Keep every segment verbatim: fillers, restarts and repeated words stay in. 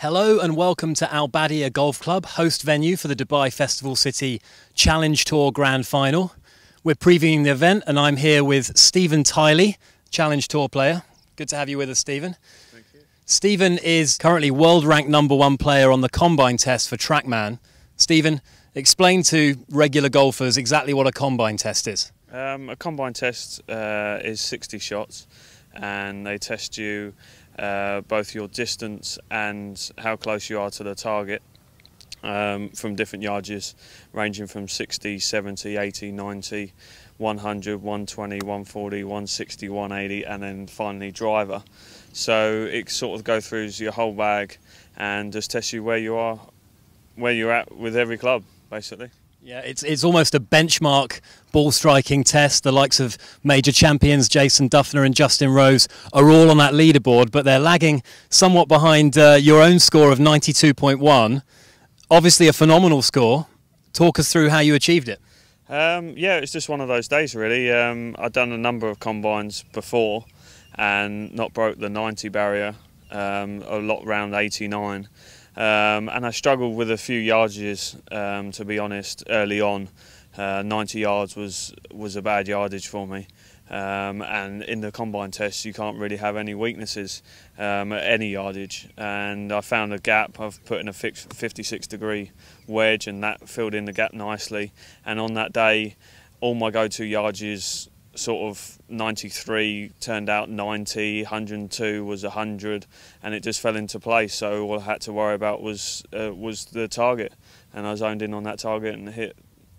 Hello and welcome to Al Badia Golf Club, host venue for the Dubai Festival City Challenge Tour Grand Final. We're previewing the event and I'm here with Steven Tiley, Challenge Tour player. Good to have you with us, Steven. Thank you. Steven is currently world-ranked number one player on the Combine Test for TrackMan. Steven, explain to regular golfers exactly what a Combine Test is. Um, a Combine Test uh, is sixty shots, and they test you Uh, both your distance and how close you are to the target um, from different yardages, ranging from sixty, seventy, eighty, ninety, one hundred, one twenty, one forty, one sixty, one eighty, and then finally driver. So it sort of goes through your whole bag and just tests you where you are, where you're at with every club, basically. Yeah, it's, it's almost a benchmark ball striking test. The likes of major champions Jason Duffner and Justin Rose are all on that leaderboard, but they're lagging somewhat behind uh, your own score of ninety-two point one. Obviously a phenomenal score. Talk us through how you achieved it. Um, yeah, it's just one of those days really. Um, I'd done a number of combines before and not broke the ninety barrier, um, a lot round eighty-nine. Um, and I struggled with a few yardages, um, to be honest, early on. Uh, ninety yards was, was a bad yardage for me. Um, and in the combine test, you can't really have any weaknesses um, at any yardage. And I found a gap. I've put in a fixed fifty-six degree wedge, and that filled in the gap nicely. And on that day, all my go-to yardages, sort of ninety-three turned out ninety, one hundred and two was one hundred, and it just fell into place. So all I had to worry about was uh, was the target, and I zoned in on that target and hit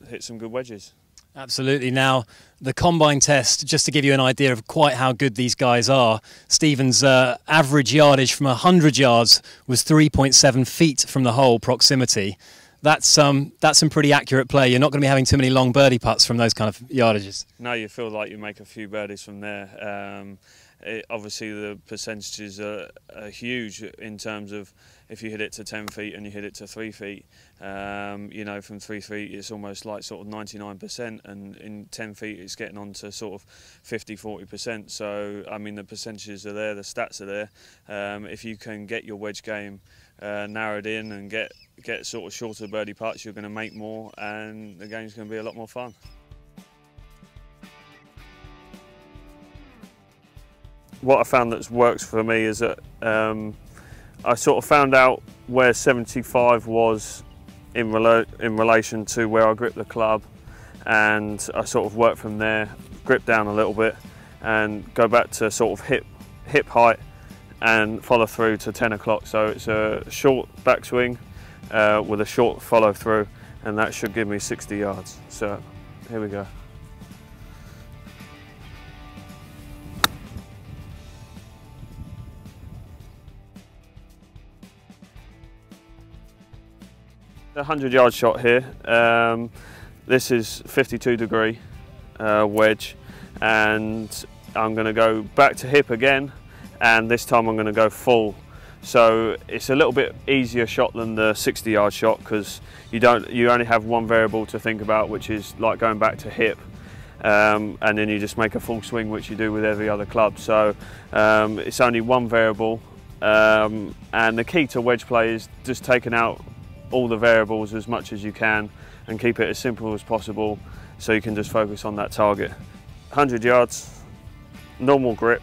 hit some good wedges. Absolutely. Now the combine test, just to give you an idea of quite how good these guys are, Steven's uh, average yardage from one hundred yards was three point seven feet from the hole proximity. That's, um, that's some pretty accurate play. You're not going to be having too many long birdie putts from those kind of yardages. No, you feel like you make a few birdies from there. Um, it, obviously, the percentages are, are huge in terms of if you hit it to ten feet and you hit it to three feet. Um, you know, from three feet, it's almost like sort of ninety-nine percent, and in ten feet, it's getting on to sort of fifty, forty percent. So, I mean, the percentages are there, the stats are there. Um, if you can get your wedge game uh, narrowed in and get get sort of shorter birdie putts, you're going to make more and the game's going to be a lot more fun. What I found that works for me is that um, I sort of found out where seventy-five was in, rel in relation to where I gripped the club, and I sort of worked from there, grip down a little bit and go back to sort of hip, hip height and follow through to ten o'clock. So it's a short backswing Uh, with a short follow through, and that should give me sixty yards. So here we go. A hundred yard shot here. Um, this is fifty-two degree uh, wedge, and I'm going to go back to hip again, and this time I'm going to go full. So it's a little bit easier shot than the sixty yard shot, because you don't you only have one variable to think about, which is like going back to hip, um, and then you just make a full swing, which you do with every other club. So um, it's only one variable, um, and the key to wedge play is just taking out all the variables as much as you can and keep it as simple as possible, so you can just focus on that target. one hundred yards, normal grip,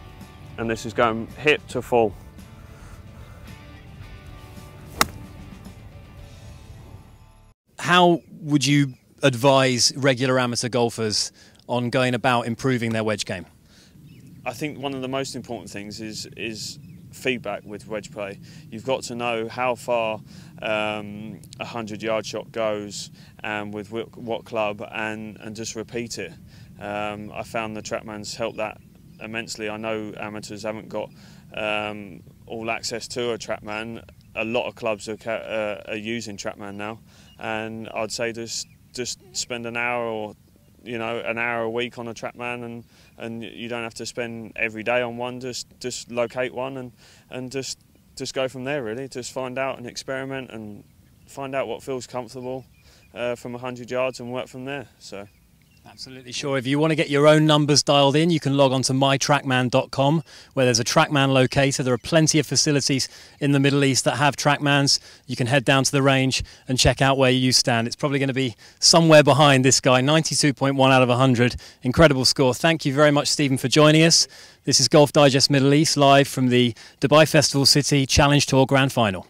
and this is going hip to full. How would you advise regular amateur golfers on going about improving their wedge game? I think one of the most important things is is feedback with wedge play. You've got to know how far um, a hundred yard shot goes and with what club, and, and just repeat it. Um, I found the TrackMan's helped that immensely. I know amateurs haven't got um, all access to a TrackMan. A lot of clubs are, uh, are using TrackMan now, and I'd say just just spend an hour or you know an hour a week on a TrackMan, and and you don't have to spend every day on one. Just just locate one and and just just go from there really. Just find out and experiment and find out what feels comfortable uh, from a hundred yards and work from there. So. Absolutely sure. If you want to get your own numbers dialed in, you can log on to my trackman dot com, where there's a TrackMan locator. There are plenty of facilities in the Middle East that have TrackMans. You can head down to the range and check out where you stand. It's probably going to be somewhere behind this guy, ninety-two point one out of one hundred. Incredible score. Thank you very much, Stephen, for joining us. This is Golf Digest Middle East, live from the Dubai Festival City Challenge Tour Grand Final.